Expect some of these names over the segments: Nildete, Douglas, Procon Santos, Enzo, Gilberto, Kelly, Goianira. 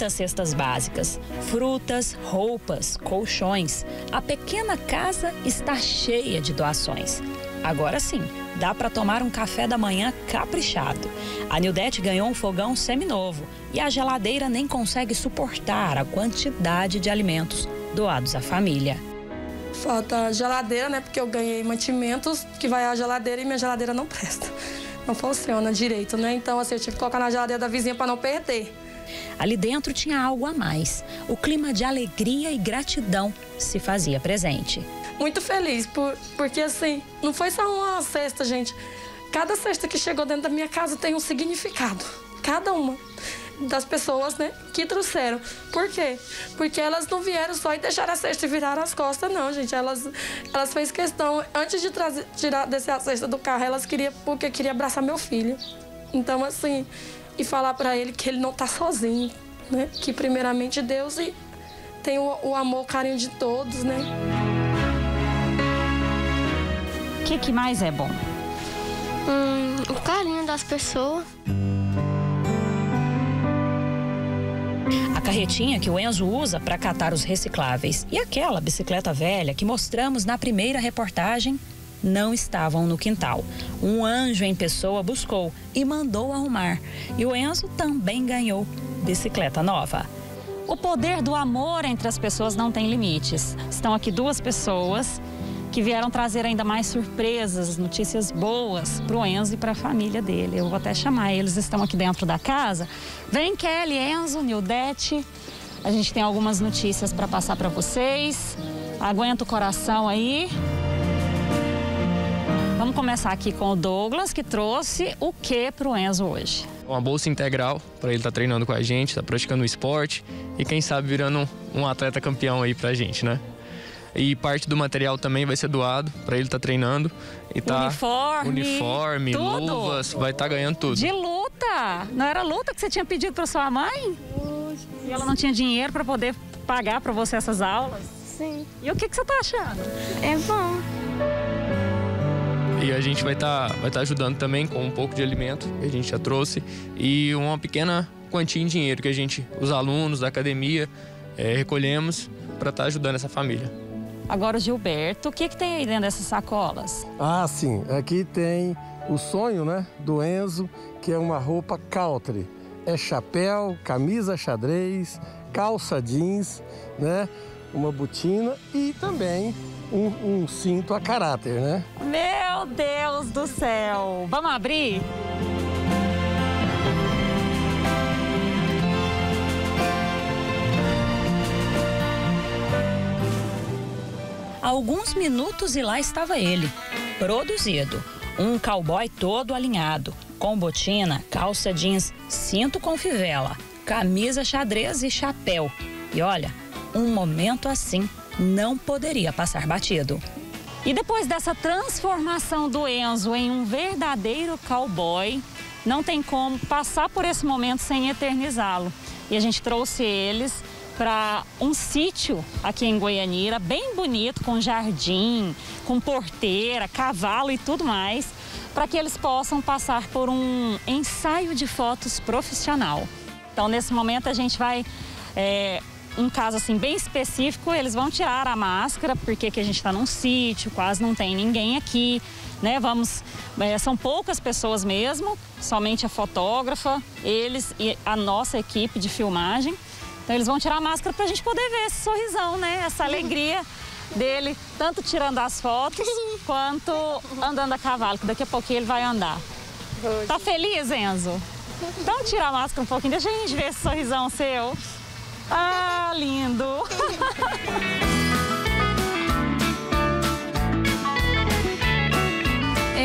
muitas cestas básicas, frutas, roupas, colchões. A pequena casa está cheia de doações. Agora sim, dá para tomar um café da manhã caprichado. A Nildete ganhou um fogão seminovo e a geladeira nem consegue suportar a quantidade de alimentos doados à família. Falta a geladeira, né? Porque eu ganhei mantimentos que vai à geladeira e minha geladeira não presta. Não funciona direito, né? Então, assim, eu tive que colocar na geladeira da vizinha para não perder. Ali dentro tinha algo a mais. O clima de alegria e gratidão se fazia presente. Muito feliz, porque assim, não foi só uma cesta, gente. Cada cesta que chegou dentro da minha casa tem um significado. Cada uma das pessoas, né, que trouxeram. Por quê? Porque elas não vieram só e deixaram a cesta e viraram as costas, não, gente. Elas fez questão, antes de tirar dessa cesta do carro, elas queriam, porque queria abraçar meu filho. Então, assim, e falar para ele que ele não tá sozinho, né? Que primeiramente Deus e tem o amor, o carinho de todos, né? O que mais é bom? O carinho das pessoas. A carretinha que o Enzo usa para catar os recicláveis e aquela bicicleta velha que mostramos na primeira reportagem não estavam no quintal. Um anjo em pessoa buscou e mandou arrumar. E o Enzo também ganhou bicicleta nova. O poder do amor entre as pessoas não tem limites. Estão aqui duas pessoas que vieram trazer ainda mais surpresas, notícias boas para o Enzo e para a família dele. Eu vou até chamar, eles estão aqui dentro da casa. Vem, Kelly, Enzo, Nildete. A gente tem algumas notícias para passar para vocês. Aguenta o coração aí. Vamos começar aqui com o Douglas, que trouxe o que para o Enzo hoje? Uma bolsa integral para ele estar treinando com a gente, estar praticando o esporte e quem sabe virando um atleta campeão aí para a gente, né? E parte do material também vai ser doado para ele estar treinando. E tá uniforme, tudo. Luvas, vai estar ganhando tudo. De luta! Não era luta que você tinha pedido para sua mãe? E ela não tinha dinheiro para poder pagar para você essas aulas? Sim. E o que você tá achando? É bom. E a gente vai estar ajudando também com um pouco de alimento que a gente já trouxe e uma pequena quantia em dinheiro que a gente, os alunos da academia, recolhemos para estar ajudando essa família. Agora o Gilberto, o que que tem aí dentro dessas sacolas? Ah, sim, aqui tem o sonho, né, do Enzo, que é uma roupa country. É chapéu, camisa xadrez, calça jeans, né, uma botina e também um cinto a caráter, né? Meu Deus do céu! Vamos abrir? Há alguns minutos e lá estava ele, produzido. Um cowboy todo alinhado, com botina, calça jeans, cinto com fivela, camisa xadrez e chapéu. E olha, um momento assim não poderia passar batido. E depois dessa transformação do Enzo em um verdadeiro cowboy, não tem como passar por esse momento sem eternizá-lo. E a gente trouxe eles para um sítio aqui em Goianira, bem bonito, com jardim, com porteira, cavalo e tudo mais, para que eles possam passar por um ensaio de fotos profissional. Então, nesse momento, a gente vai... um caso assim bem específico, eles vão tirar a máscara, porque que a gente está num sítio, quase não tem ninguém aqui, né? São poucas pessoas mesmo, somente a fotógrafa, eles e a nossa equipe de filmagem. Então eles vão tirar a máscara para a gente poder ver esse sorrisão, né? Essa alegria dele, tanto tirando as fotos, quanto andando a cavalo, que daqui a pouquinho ele vai andar. Tá feliz, Enzo? Então tira a máscara um pouquinho, deixa a gente ver esse sorrisão seu. Ah, lindo!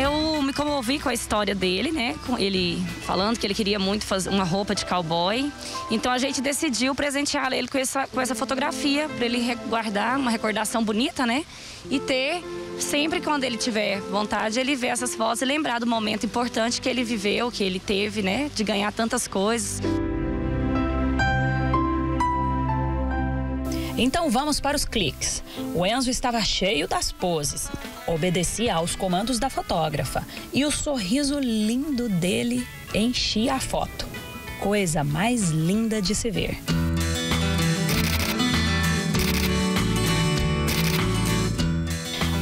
Eu me comovi com a história dele, né? Com ele falando que ele queria muito fazer uma roupa de cowboy. Então a gente decidiu presentear ele com essa fotografia, para ele guardar uma recordação bonita, né? E ter, sempre quando ele tiver vontade, ele ver essas fotos e lembrar do momento importante que ele viveu, que ele teve, né? De ganhar tantas coisas. Então vamos para os cliques. O Enzo estava cheio das poses, obedecia aos comandos da fotógrafa e o sorriso lindo dele enchia a foto. Coisa mais linda de se ver.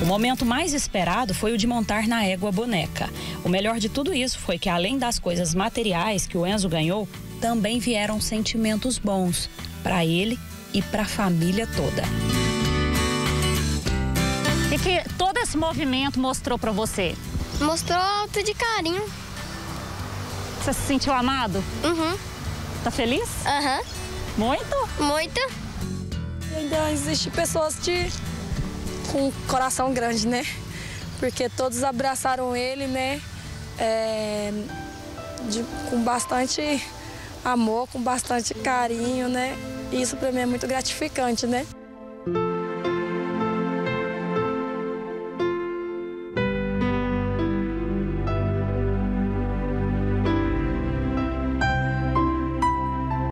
O momento mais esperado foi o de montar na égua boneca. O melhor de tudo isso foi que, além das coisas materiais que o Enzo ganhou, também vieram sentimentos bons para ele e para a família toda. E que todo esse movimento mostrou para você? Mostrou tudo de carinho. Você se sentiu amado? Uhum. Tá feliz? Aham. Uhum. Muito? Muito. Ainda existem pessoas com coração grande, né? Porque todos abraçaram ele, né? Com bastante amor, com bastante carinho, né? Isso pra mim é muito gratificante, né?